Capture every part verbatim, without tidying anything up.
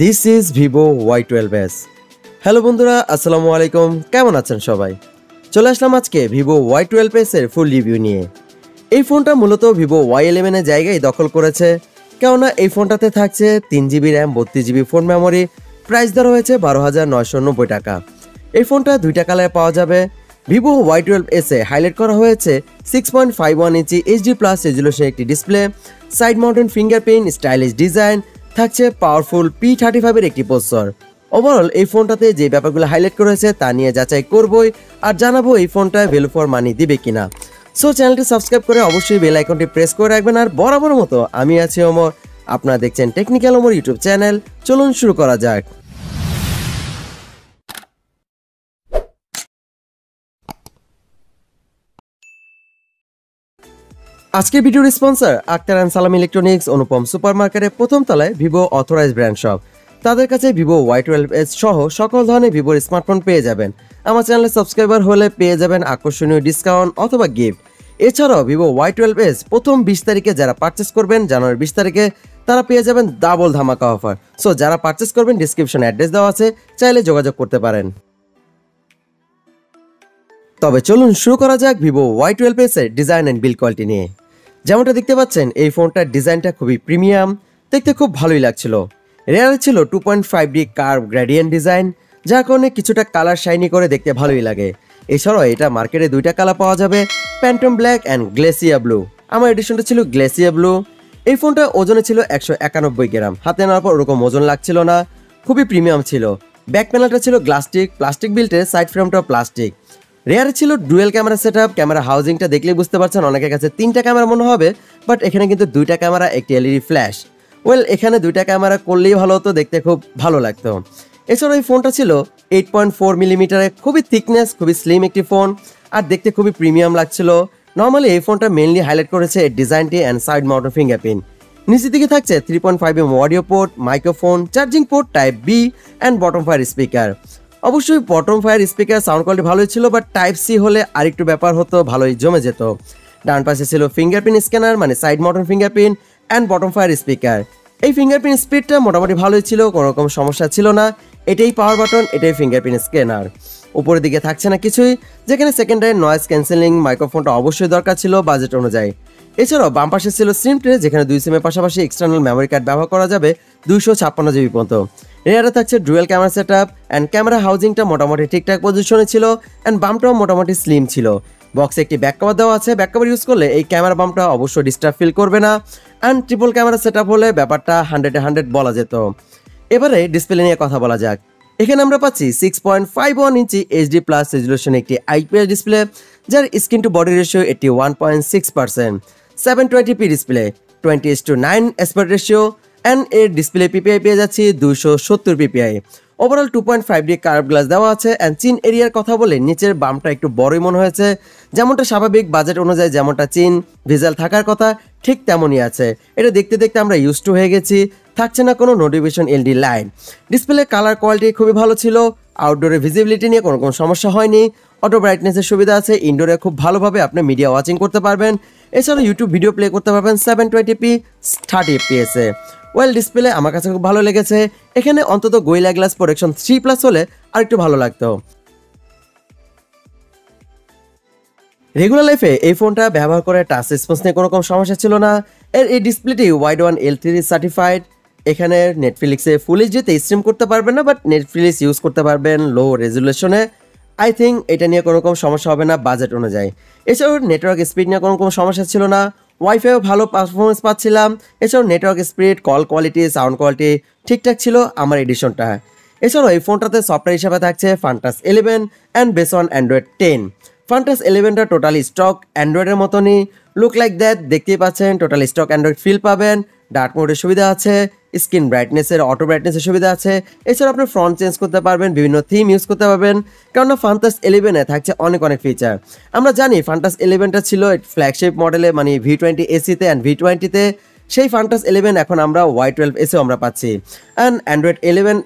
This is Vivo Y twelve S. Hello बंधुरा अस्सलामु आलैकुम, কেমন আছেন সবাই? চলে আসলাম আজকে ভিভো ওয়াই টুয়েলভ এস এর ফুল রিভিউ নিয়ে। এই ফোনটা মূলত ভিভো ওয়াই ইলেভেন এর জায়গায় দখল করেছে, কেননা এই ফোনটাতে থাকছে তিন জিবি র্যাম বত্রিশ জিবি ফোন মেমোরি। প্রাইস ধরা হয়েছে বারো হাজার নয়শো নব্বই টাকা। এই ফোনটা দুইটা কালারে পাওয়া যাবে। ভিভো ওয়াই টুয়েলভ এস এ হাইলাইট করা হয়েছে six point five one inch HD plus resolution একটি display, side mounted fingerprint, stylish design, থাকছে পাওয়ারফুল পি থার্টি ফাইভ এর একটি প্রসেসর। ওভারঅল এই ফোনটাতে যে ব্যাপারগুলো হাইলাইট করেছে তা নিয়ে যাচাই করবই আর জানাবো এই ফোনটা ভ্যালু ফর মানি দিবে কিনা। সো চ্যানেলটি সাবস্ক্রাইব করে অবশ্যই বেল আইকনটি প্রেস করে রাখবেন। আর বরাবর মতো আমি আছি ওমর, আপনারা দেখছেন টেকনিক্যাল ওমর ইউটিউব চ্যানেল। চলুন শুরু করা যাক। আজকের ভিডিওর sponsor Akhtar and Salam electronics, Anupam super মার্কেটের প্রথম তলায় ভিভো অথরাইজ ব্র্যান্ড শপ। তাদের কাছে ভিভো ওয়াই টুয়েলভ এস সহ সকল ধরনের ভিভোর স্মার্টফোন পেয়ে যাবেন। আমার চ্যানেলে সাবস্ক্রাইবার হলে পেয়ে যাবেন আকর্ষণীয় ডিসকাউন্ট অথবা গিফট। এছাড়াও ভিভো ওয়াই টুয়েলভ এস প্রথম বিশ তারিখে যারা পারচেস করবেন, জানুয়ারি বিশ তারিখে, তারা পেয়ে যাবেন ডাবল ধামাকা অফার। সো যারা পারচেস করবেন ডিসক্রিপশন অ্যাড্রেস দেওয়া আছে, চাইলে যোগাযোগ করতে পারেন। তবে চলুন শুরু করা যাক ভিভো ওয়াই টুয়েলভ এস এর ডিজাইন অ্যান্ড বিল্ড কোয়ালিটি নিয়ে। যেমনটা দেখতে পাচ্ছেন এই ফোনটার ডিজাইনটা খুবই প্রিমিয়াম, দেখতে খুব ভালোই লাগছিল। রেয়ারে ছিল two point five D curve gradient design, যার কারণে কিছুটা কালার শাইনি করে দেখতে ভালোই লাগে। এছাড়াও এটা মার্কেটে দুইটা কালার পাওয়া যাবে, phantom black and glacier blue. আমার এডিশনটা ছিল গ্লেসিয়া ব্লু। এই ফোনটা ওজনে ছিল একশো একানব্বই গ্রাম, হাতে নেওয়ার পর ওরকম ওজন লাগছিল না, খুবই প্রিমিয়াম ছিল। ব্যাক প্যানেলটা ছিল গ্লাস্টিক প্লাস্টিক বিল্টের, সাইড ফ্রেমটা প্লাস্টিক। রেয়ারে ছিল dual camera set up. Camera হাউজিংটা দেখলে বুঝতে পারছেন অনেকের কাছে তিনটা ক্যামেরা মনে হবে, বাট এখানে কিন্তু দুইটা ক্যামেরা, একটি এলইডি ফ্ল্যাশ। ওয়েল এখানে দুইটা ক্যামেরা করলেই ভালো হতো, দেখতে খুব ভালো লাগতো। এছাড়াও এই ফোনটা ছিল এইট পয়েন্ট ফোর মিলিমিটারে, খুবই থিকনেস, খুবই স্লিম একটি ফোন, আর দেখতে খুবই প্রিমিয়াম লাগছিল। নর্মালি এই ফোনটা মেনলি হাইলাইট করেছে এর ডিজাইনটি অ্যান্ড সাইড মাউন্টেড ফিঙ্গারপ্রিন্ট। নিচের দিকে থাকছে three point five M audio port, microphone, charging port type B and bottom fire speaker. অবশ্যই bottom fire speaker sound quality ভালোই ছিল, বাট টাইপ সি হলে আরেকটু ব্যাপার হতো, ভালোই জমে যেত। ডান পাশে ছিল ফিঙ্গারপ্রিন্ট স্ক্যানার, মানে side mounted fingerprint and bottom fire speaker. এই ফিঙ্গারপ্রিন্ট স্পিডটা মোটামুটি ভালোই ছিল, কোনো রকম সমস্যা ছিল না। এটাই পাওয়ার বাটন, এটাই ফিঙ্গারপ্রিন্ট স্ক্যানার। উপরের দিকে থাকছে না কিছুই, যেখানে সেকেন্ডারি নয়েজ ক্যান্সেলিং মাইক্রোফোনটা অবশ্যই দরকার ছিল বাজেট অনুযায়ী। এছাড়াও বাম পাশে ছিল সিম ট্রে, যেখানে দুই সিমের পাশাপাশি এক্সটার্নাল মেমোরি কার্ড ব্যবহার করা যাবে দুইশো ছাপ্পান্ন জিবি পর্যন্ত। রেয়ারে থাকছে dual camera set up and camera হাউজিংটা মোটামুটি ঠিকঠাক পজিশনে ছিল অ্যান্ড বামটাও মোটামুটি স্লিম ছিল। বক্সে একটি ব্যাক কভার দেওয়া আছে, ব্যাক কভার ইউজ করলে এই ক্যামেরা বামটা অবশ্যই ডিস্টার্ব ফিল করবে না and triple camera set up হলে ব্যাপারটা হান্ড্রেডে হান্ড্রেড বলা যেত। এবারে ডিসপ্লে নিয়ে কথা বলা যাক। এখানে আমরা পাচ্ছি six point five one inch HD plus resolution একটি আইপিএস ডিসপ্লে, যার স্ক্রিন টু বডি রেশিও এটি one point six percent, seven twenty P display, twenty is to nine aspect ratio and এর ডিসপ্লে পিপিআই পেয়ে যাচ্ছি দুশো সত্তর PPI. Overall two point five D curve glass দেওয়া আছে and চিন এরিয়ার কথা বলে নিচের বামটা একটু বড়ই মনে হয়েছে, যেমনটা স্বাভাবিক বাজেট অনুযায়ী যেমনটা চিন ভিজাল থাকার কথা ঠিক তেমনই আছে। এটা দেখতে দেখতে আমরা ইউজ টু হয়ে গেছি। থাকছে না কোনো notification LED line. Display colour quality খুবই ভালো ছিল, আউটডোরে ভিজিবিলিটি নিয়ে কোনো কোনো সমস্যা হয়নি, অটো ব্রাইটনেসের সুবিধা আছে, ইনডোরে খুব ভালোভাবে আপনি মিডিয়া ওয়াচিং করতে পারবেন। এছাড়াও ইউটিউব ভিডিও প্লে করতে পারবেন সেভেন টোয়েন্টি পি থার্টি এফপিএসে। ওয়েল ডিসপ্লে আমার কাছে খুব ভালো লেগেছে। এখানে অন্তত gorilla glass protection three plus হলে আর একটু ভালো লাগতো। রেগুলার লাইফে এই ফোনটা ব্যবহার করে টাচ রেসপন্স নিয়ে কোনো রকম সমস্যা ছিল না। এর এই ডিসপ্লেটি Widevine L three certified. এখানে নেটফ্লিক্সে ফুল এইচডিতে স্ট্রিম করতে পারবেন না, বাট নেটফ্লিক্স ইউজ করতে পারবেন লো রেজুলেশনে। আই থিঙ্ক এটা নিয়ে কোনো রকম সমস্যা হবে না বাজেট অনুযায়ী। এছাড়াও নেটওয়ার্ক স্পিড নিয়ে কোনো রকম সমস্যা ছিল না, ওয়াইফাইও ভালো পারফরমেন্স পাচ্ছিলাম। এছাড়াও network speed, call quality, sound quality ঠিকঠাক ছিল আমার এডিশনটা। এছাড়াও এই ফোনটাতে সফটওয়্যার হিসাবে থাকছে Funtouch eleven and base on Android ten. Funtouch ইলেভেনটা টোটালি স্টক অ্যান্ড্রয়েডের মতনই, লুক লাইক দ্যাট, দেখতেই পাচ্ছেন টোটালি স্টক অ্যান্ড্রয়েড ফিল পাবেন। ডার্ক মোডের সুবিধা আছে, স্ক্রিন ব্রাইটনেসের অটো ব্রাইটনেসের সুবিধা আছে। এছাড়া আপনি ফ্রন্ট চেঞ্জ করতে পারবেন, বিভিন্ন থিম ইউজ করতে পারবেন, কেননা ফান্টাস ইলেভেনে থাকছে অনেক অনেক ফিচার। আমরা জানি ফান্টাস ইলেভেনটা ছিল ফ্ল্যাগশিপ মডেলে, মানে ভি টোয়েন্টি এসিতে অ্যান্ড ভি টোয়েন্টিতে। সেই ফান্টাস ইলেভেন এখন আমরা ওয়াই টুয়েলভ এসেও আমরা পাচ্ছি। অ্যান্ড অ্যান্ড্রয়েড ইলেভেন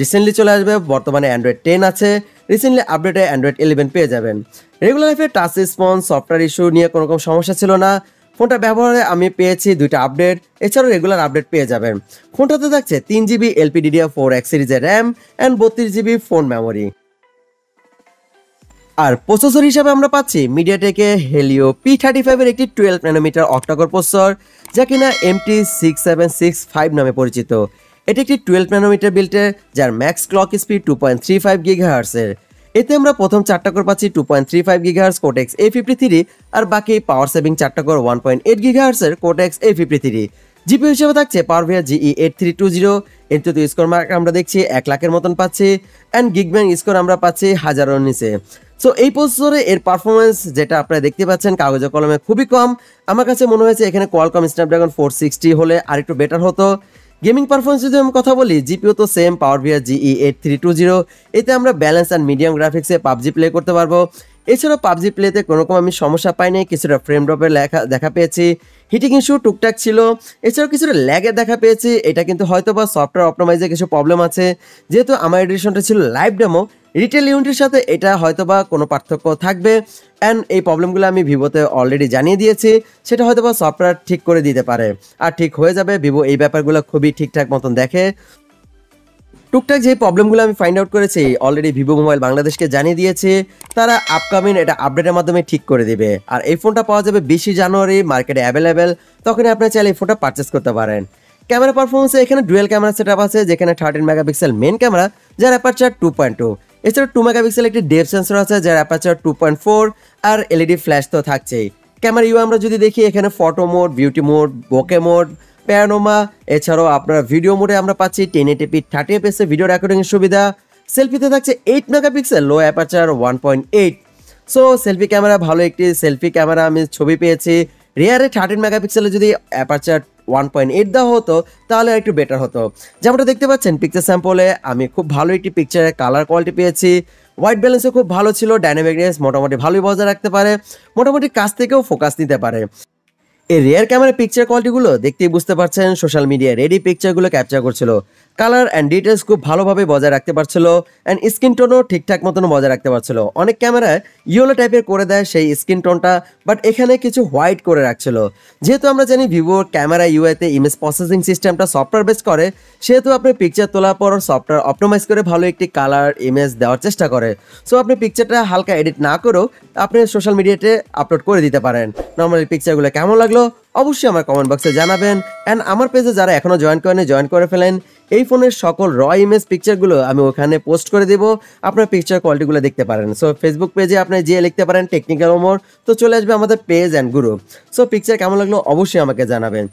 রিসেন্টলি চলে আসবে, বর্তমানে অ্যান্ড্রয়েড টেন আছে, রিসেন্টলি আপডেটে অ্যান্ড্রয়েড ইলেভেন পেয়ে যাবেন। রেগুলার লাইফে টাচ রেসপন্স, সফটওয়্যার ইস্যু নিয়ে কোনো রকম সমস্যা ছিল না। ফোনটা ব্যবহারে আমি পেয়েছি দুইটা আপডেট, এছাড়াও রেগুলার আপডেট পেয়ে যাবেন। ফোনটাতে থাকছে তিন GB L P D D R four X সিরিজের র্যাম অ্যান্ড বত্রিশ জিবি ফোন মেমোরি। আর প্রসেসর হিসাবে আমরা পাচ্ছি মিডিয়াটেকে হেলিও পি থার্টি ফাইভ এর একটি টুয়েলভ ন্যানোমিটার অক্টাকোর প্রসেসর, যা কিনা MT six seven six five নামে পরিচিত। এটি একটি টুয়েলভ ন্যানোমিটার বিল্টের, যার max clock speed two point three five গিগাহার্টসের। এতে আমরা প্রথম চারটা কোর পাচ্ছি two point three five gigahertz Quotex A fifty three, আর বাকি পাওয়ার সেভিং চারটা কোর ওয়ান পয়েন্ট এইট গিগাহার্টসের cortex A fifty three. GP হিসেবে থাকছে PowerVR G E eight three two zero. এতে তো স্কোর মার্ক আমরা দেখছি এক লাখের মতন পাচ্ছি, অ্যান্ড গিগব্যাং স্কোর আমরা পাচ্ছি হাজারের নিচে। সো এই প্রসেসরে এর পারফরমেন্স যেটা আপনারা দেখতে পাচ্ছেন কাগজে কলমে খুবই কম। আমার কাছে মনে হয়েছে এখানে কোয়ালকম স্ন্যাপড্রাগন ফোর সিক্সটি হলে আর একটু বেটার হতো। গেমিং পারফরমেন্স যদি আমি কথা বলি, জিপিও তো same PowerVR G E eight three two zero. এতে আমরা ব্যালেন্স অ্যান্ড মিডিয়াম গ্রাফিক্সে পাবজি প্লে করতে পারবো। এছাড়াও পাবজি প্লেতে কোনোরকম আমি সমস্যা পাইনি, কিছুটা ফ্রেম ড্রপের লেখা দেখা পেয়েছি, হিটিং ইস্যু টুকটাক ছিল, এছাড়াও কিছুটা ল্যাগের দেখা পেয়েছি। এটা কিন্তু হয়তো বা সফটওয়্যার অপটিমাইজে কিছু প্রবলেম আছে, যেহেতু আমার এডিশনটা ছিল লাইভ ডেমো। রিটেল ইউনিটের সাথে এটা হয়তো বা কোনো পার্থক্য থাকবে, অ্যান্ড এই প্রবলেমগুলো আমি ভিভোতে অলরেডি জানিয়ে দিয়েছি, সেটা হয়তো বা সফটওয়্যার ঠিক করে দিতে পারে আর ঠিক হয়ে যাবে। ভিভো এই ব্যাপারগুলো খুবই ঠিকঠাক মতন দেখে। টুকটাক যে প্রবলেমগুলো আমি ফাইন্ড আউট করেছি অলরেডি ভিভো মোবাইল বাংলাদেশকে জানিয়ে দিয়েছে, তারা আপকামিং এটা আপডেটের মাধ্যমে ঠিক করে দেবে। আর এই ফোনটা পাওয়া যাবে বিশে জানুয়ারি মার্কেটে অ্যাভেলেবেল, তখন আপনারা চাইলে এই ফোনটা পারচেস করতে পারেন। ক্যামেরা পারফরমেন্সে এখানে ডুয়েল ক্যামেরা সেট আপ আছে, যেখানে থার্টিন মেগাপিক্সেল মেন ক্যামেরা, যার অ্যাপারচার টু পয়েন্ট টু এছাড়া টু মেগাপিক্সেল একটি ডেপথ সেন্সর আছে, যার অ্যাপারচার টু পয়েন্ট ফোর আর এলইডি ফ্ল্যাশ তো থাকছেই। ক্যামেরা ইউ আমরা যদি দেখি, এখানে photo mode, beauty mode, bokeh mode, panorama, এছাড়াও আপনার ভিডিও মোডে আমরা পাচ্ছি ten eighty P thirty F এসে ভিডিও রেকর্ডিংয়ের সুবিধা। সেলফিতে থাকছে eight megapixel low aperture one point eight so selfie camera ভালো একটি সেলফি ক্যামেরা। আমি ছবি পেয়েছি রেয়ারে থার্টিন মেগাপিক্সেলে যদি অ্যাপারচার ওয়ান পয়েন্ট এইট দেওয়া হতো তাহলে একটু বেটার হতো। যেমনটা দেখতে পাচ্ছেন পিকচার স্যাম্পলে আমি খুব ভালো একটি পিকচারের কালার কোয়ালিটি পেয়েছি, হোয়াইট ব্যালেন্সও খুব ভালো ছিল, ডাইনামিকনেস মোটামুটি ভালোই বজায় রাখতে পারে, মোটামুটি কাছ থেকেও ফোকাস নিতে পারে। এই রেয়ার ক্যামেরা পিকচার কোয়ালিটিগুলো দেখতেই বুঝতে পারছেন সোশ্যাল মিডিয়া রেডি পিকচারগুলো ক্যাপচার করছিল, কালার অ্যান্ড ডিটেলস খুব ভালোভাবে বজায় রাখতে পারছিল, অ্যান্ড স্কিন টোনও ঠিকঠাক মতন বজায় রাখতে পারছিল। অনেক ক্যামেরায় ইয়েলো টাইপের করে দেয় সেই স্কিন টোনটা, বাট এখানে কিছু হোয়াইট করে রাখছিল। যেহেতু আমরা জানি ভিভোর ক্যামেরা ইউআইতে ইমেজ প্রসেসিং সিস্টেমটা সফটওয়্যার বেস করে, সেহেতু আপনি পিকচার তোলার পর সফটওয়্যার অপটিমাইজ করে ভালো একটি কালার ইমেজ দেওয়ার চেষ্টা করে। সো আপনি পিকচারটা হালকা এডিট না করেও আপনি সোশ্যাল মিডিয়াতে আপলোড করে দিতে পারেন। নর্মালি পিকচারগুলো কেমন লাগলো অবশ্যই আমার কমেন্ট বক্সে জানাবেন, অ্যান্ড আমার পেজে যারা এখনও জয়েন করেনি জয়েন করে ফেলেন। এই ফোনের সকল র ইমেজ পিকচারগুলো আমি ওখানে পোস্ট করে দেবো, আপনার পিকচার কোয়ালিটিগুলো দেখতে পারেন। সো ফেসবুক পেজে আপনি যেয়ে লিখতে পারেন টেকনিক্যাল ওমর, তো চলে আসবে আমাদের page and group. So picture কেমন লাগলো অবশ্যই আমাকে জানাবেন।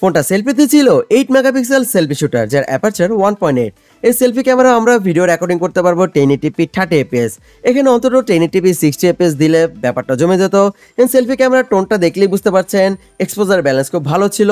ফোনটা সেলফিতে ছিল এইট মেগাপিক্সেল সেলফি শুটার, যার অ্যাপারচার ওয়ান পয়েন্ট এইট এই সেলফি ক্যামেরা আমরা ভিডিও রেকর্ডিং করতে পারবো ten eighty P thirty FPS. এখানে অন্তত ten eighty P sixty FPS দিলে ব্যাপারটা জমে যেত। এন সেলফি ক্যামেরার টোনটা দেখলেই বুঝতে পারছেন, এক্সপোজার ব্যালেন্স খুব ভালো ছিল,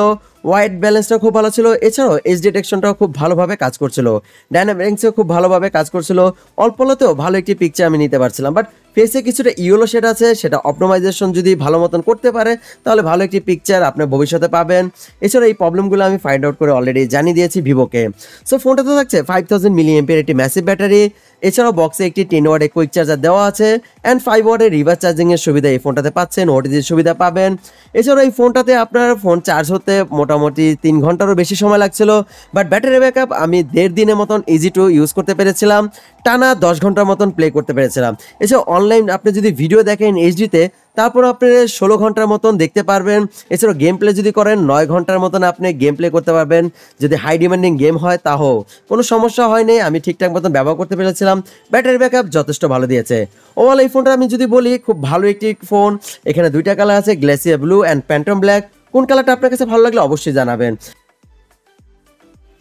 হোয়াইট ব্যালেন্সটা খুব ভালো ছিল, এছাড়াও এজ ডিটেকশনটাও খুব ভালোভাবে কাজ করছিল, ডাইনামিক্সও খুব ভালোভাবে কাজ করছিল। অল্পলতেও ভালো একটি পিকচার আমি নিতে পারছিলাম, বাট ফেসে কিছুটা ইয়েলো শেড আছে, সেটা অপটিমাইজেশন যদি ভালো মতন করতে পারে তাহলে ভালো একটি পিকচার আপনি ভবিষ্যতে পাবেন। এছাড়া এই প্রবলেমগুলো আমি ফাইন্ড আউট করে অলরেডি জানিয়ে দিয়েছি ভিভোকে। সো ফোনটা তো থাকছে ফাইভ থাউজেন্ড মিলি এমপের একটি ম্যাসিভ ব্যাটারি, এছাড়াও বক্সে একটি টেন ওয়ার্ডে কুইক চার্জার দেওয়া আছে, অ্যান্ড ফাইভ ওয়ার্ডের রিভার্স চার্জিংয়ের সুবিধা এই ফোনটাতে পাচ্ছেন, ওটিজির সুবিধা পাবেন। এছাড়াও এই ফোনটাতে আপনার ফোন চার্জ হতে মোটামুটি তিন ঘন্টারও বেশি সময় লাগছিল, বাট ব্যাটারি ব্যাকআপ আমি দেড় দিনের মতন ইজি টু ইউজ করতে পেরেছিলাম, টানা দশ ঘন্টার মতন প্লে করতে পেরেছিলাম। এছাড়াও অনলাইন আপনি যদি ভিডিও দেখেন এইচডিতে, তারপর আপনি ষোলো ঘন্টার মতন দেখতে পারবেন। এছাড়াও গেম প্লে যদি করেন নয় ঘন্টার মতন আপনি গেম প্লে করতে পারবেন, যদি হাই ডিমান্ডিং গেম হয় তাও কোনো সমস্যা হয়নি, আমি ঠিকঠাক মতন ব্যবহার করতে পেরেছিলাম। ব্যাটারি ব্যাকআপ যথেষ্ট ভালো দিয়েছে। ওভারঅল এই ফোনটা আমি যদি বলি খুব ভালো একটি ফোন। এখানে দুইটা কালার আছে, glacier blue and phantom black. কোন কালারটা আপনার কাছে ভালো লাগলে অবশ্যই জানাবেন।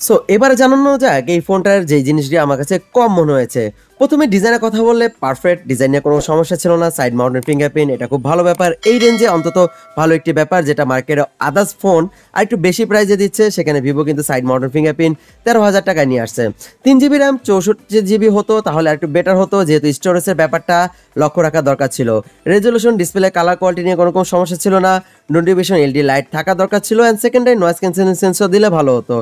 সো এবারে জানানো যাক এই ফোনটার যে জিনিসটি আমার কাছে কম মনে হয়েছে। প্রথমে ডিজাইনের কথা বললে পারফেক্ট, ডিজাইনে কোনো সমস্যা ছিল না, সাইড মাউন্টেড ফিঙ্গারপ্রিন্ট এটা খুব ভালো ব্যাপার, এই রেঞ্জে অন্তত ভালো একটি ব্যাপার, যেটা মার্কেটে আদার্স ফোন আর একটু বেশি প্রাইজে দিচ্ছে, সেখানে ভিভো কিন্তু সাইড মাউন্টেড ফিঙ্গারপ্রিন্ট তেরো হাজার টাকায় নিয়ে আসছে। তিন জিবি র্যাম চৌষট্টি জিবি হতো তাহলে আর একটু বেটার হতো, যেহেতু স্টোরেজের ব্যাপারটা লক্ষ্য রাখা দরকার ছিল। রেজলিউশন, ডিসপ্লে, কালার কোয়ালিটি নিয়ে কোনো কোনো সমস্যা ছিল না, নোটিফিকেশন এলডি লাইট থাকা দরকার ছিল, and secondary noise cancelling sensor দিলে ভালো হতো।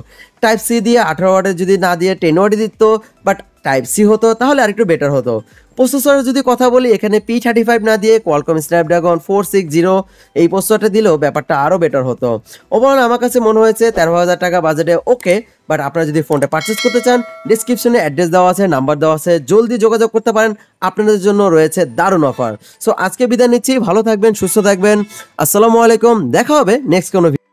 টাইপ সি দিয়ে আঠারো ওয়াটের যদি না দিয়ে টেন ওয়াটে দিত, বাট टाइप सी होतो তাহলে আরেকটু বেটার হতো। প্রসেসরের যদি কথা বলি এখানে পি থার্টি ফাইভ না দিয়ে কোয়ালকম স্ন্যাপড্রাগন ফোর সিক্সটি এই প্রসেসরটা দিলেও ব্যাপারটা আরো বেটার হতো। ওভারঅল আমার কাছে মনে হয়েছে তেরো হাজার টাকা বাজেটে ওকে, বাট আপনারা যদি ফোনটা পারচেজ করতে চান ডেসক্রিপশনে অ্যাড্রেস দেওয়া আছে, নাম্বার দেওয়া আছে, জলদি যোগাযোগ করতে পারেন, আপনাদের জন্য রয়েছে দারুণ অফার। সো আজকে বিদায় নিচ্ছি, ভালো থাকবেন, সুস্থ থাকবেন, আসসালামু আলাইকুম, দেখা হবে নেক্সট কোনো